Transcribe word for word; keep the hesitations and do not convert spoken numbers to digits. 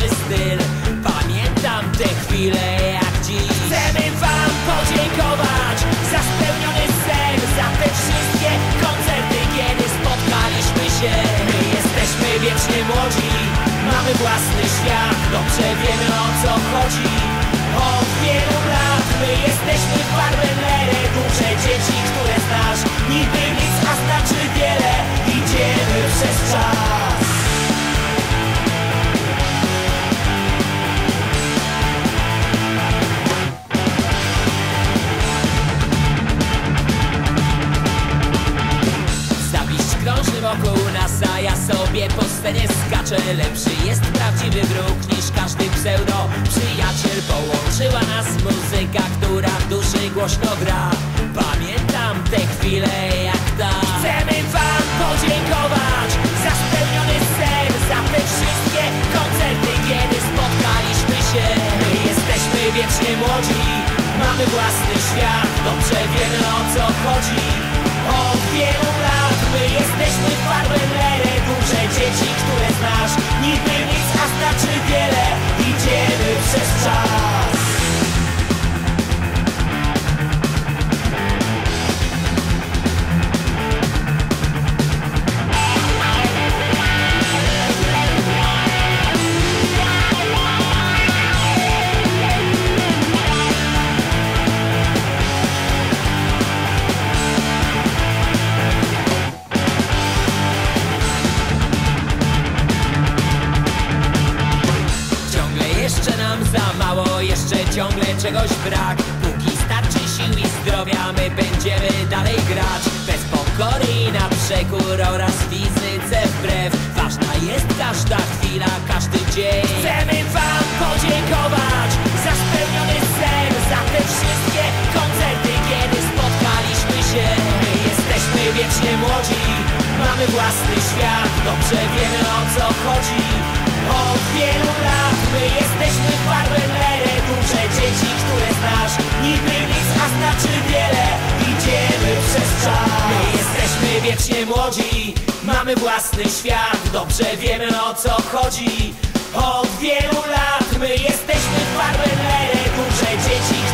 nowy styl. Pamiętam te chwile jak dziś. Chcemy wam podziękować za spełniony sen, za te wszystkie koncerty, kiedy spotkaliśmy się. My jesteśmy wiecznie młodzi, mamy własny świat, dobrze wiemy, o co chodzi. Od wielu lat my jesteśmy farmerem, duże dzieci, które znasz. Niby nic, a znaczy wiele, idziemy przez czas. Wokół nas, a ja sobie po scenie skaczę. Lepszy jest prawdziwy wróg niż każdy pseudo przyjaciel. Połączyła nas muzyka, która w duszy głośno gra. Pamiętam te chwile jak ta. Chcemy wam podziękować za spełniony sen, za te wszystkie koncerty, kiedy spotkaliśmy się. My jesteśmy wiecznie młodzi, mamy własny świat, dobrze wiemy, o co chodzi. Od wielu lat my jesteśmy farmerem, duże dzieci, które znasz. Niby nic, a znaczy wiele, idziemy przez czas. Ciągle czegoś brak, póki starczy sił i zdrowia, my będziemy dalej grać. Bez pokory i na przekór oraz fizyce wbrew, ważna jest każda chwila, każdy dzień. Chcemy wam podziękować za spełniony sen, za te wszystkie koncerty, kiedy spotkaliśmy się. My jesteśmy wiecznie młodzi, mamy własny świat, dobrze wiemy, o co chodzi. Od wielu lat my jesteśmy farmerem, duże dzieci, które znasz. Niby nic, a znaczy wiele, idziemy przez czas. My jesteśmy wiecznie młodzi, mamy własny świat, dobrze wiemy, o co chodzi. Od wielu lat my jesteśmy farmerem, duże dzieci.